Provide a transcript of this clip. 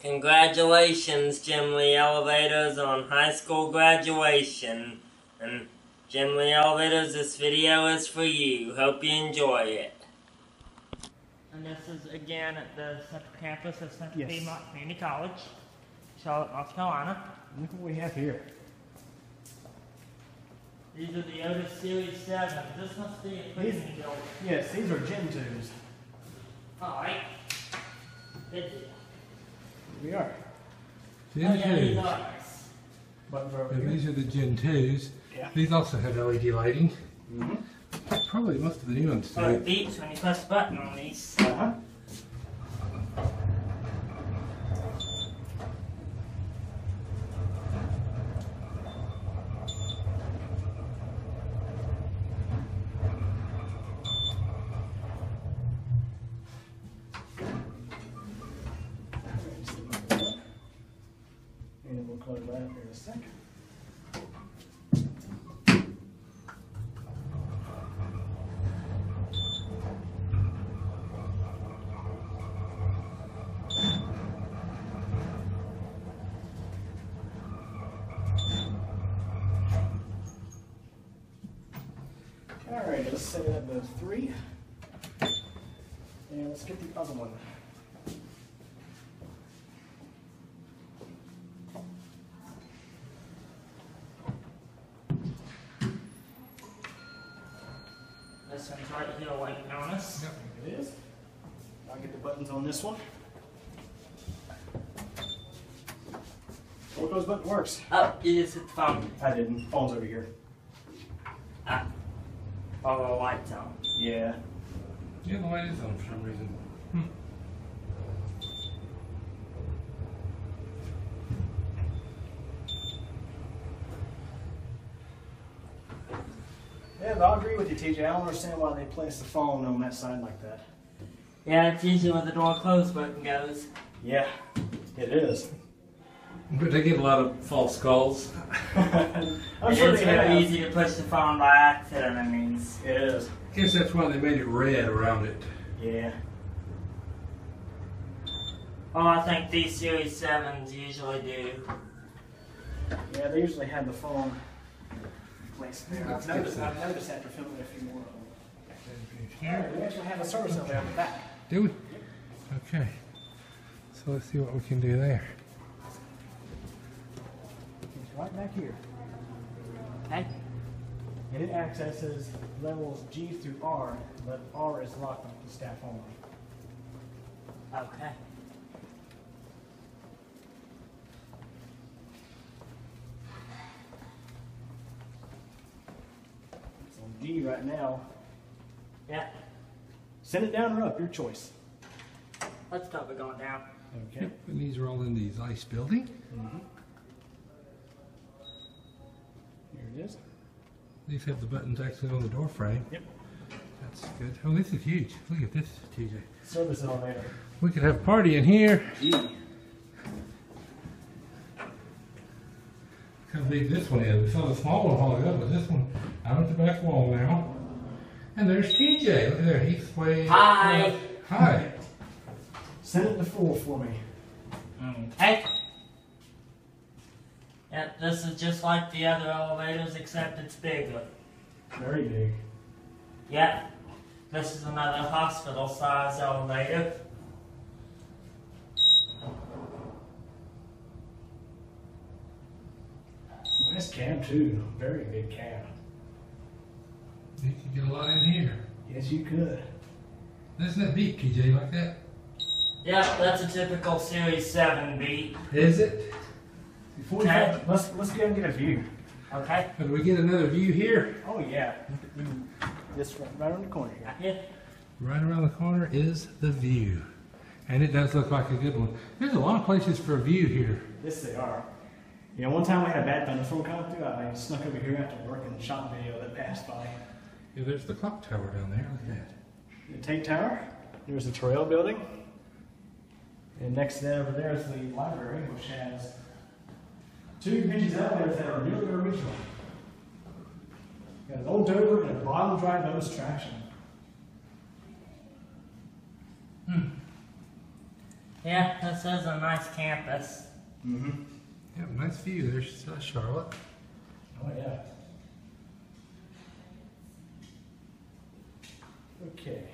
Congratulations, JimLiElevators, on high school graduation. And JimLiElevators, this video is for you. Hope you enjoy it. And this is again at the central campus of Piedmont Community College, Charlotte, North Carolina. Look what we have here. These are the Otis Series 7. This must be a prison building. Yes, these are Gen 2s. Alright. Good deal. We are. Gen 2s. These are the Gen 2s. Yeah. These also have LED lighting. Mm-hmm. Probably most of the new ones do. Oh, it beeps when you press the button on these. Uh-huh. Plug that in a second. All right, let's set it up to 3, and let's get the other one. This one's right here, like Otis. Yep, it is. I'll get the buttons on this one. What those buttons works? Oh, you just hit the phone. I didn't. Phone's over here. Ah. Oh, the light's on. Yeah. Yeah, the light is on for some reason. Yeah, I'll agree with you, TJ. I don't understand why they place the phone on that side like that. Yeah, it's usually where the door close button goes. Yeah, it is. But they get a lot of false calls. It's really easy to push the phone by accident, I mean. It is. I guess that's why they made it red around it. Yeah. Well, I think these Series 7s usually do. Yeah, they usually have the phone. There. I've noticed after filming a few more of them. Alright, we actually have a service over there on the back. Do we? Yep. Okay. So let's see what we can do there. It's right back here. Okay. And it accesses levels G through R, but R is locked on the staff only. Okay. G right now. Yeah. Send it down or up, your choice. Let's stop it going down. Okay. Yep, and these are all in the Zeiss building. Mm-hmm. Here it is. These have the buttons actually on the door frame. Yep. That's good. Oh, this is huge. Look at this, TJ. Service elevator. We could have a party in here. Yeah. Because this one is. We saw the small one hauling up, but this one out at the back wall now. And there's TJ. Look at there. He's way. Hi. Hi. Send it to 4 for me. Okay. Yep, this is just like the other elevators, except it's bigger. Very big. Yep. This is another hospital size elevator. Nice cab too, very big cab. You could get a lot in here. Yes, you could. That's not beep, TJ, like that. Yeah, that's a typical Series 7 beep. Is it? Before okay. Let's go and get a view. Okay. Can we get another view here? Oh yeah. This right around the corner here. Yeah. Right around the corner is the view, and it does look like a good one. There's a lot of places for a view here. Yes, they are. You know, one time we had a bad thunderstorm coming through. I snuck over here after work and shot a video that passed by. Yeah, there's the clock tower down there. Look at that. The tank tower. There's the trail building. And next to that over there is the library, which has 2 vintage elevators that are really original. Got an old Dover and a bottom drive nose traction. Yeah, this is a nice campus. Mm-hmm. Yeah, nice view there, Charlotte. Oh yeah. Okay.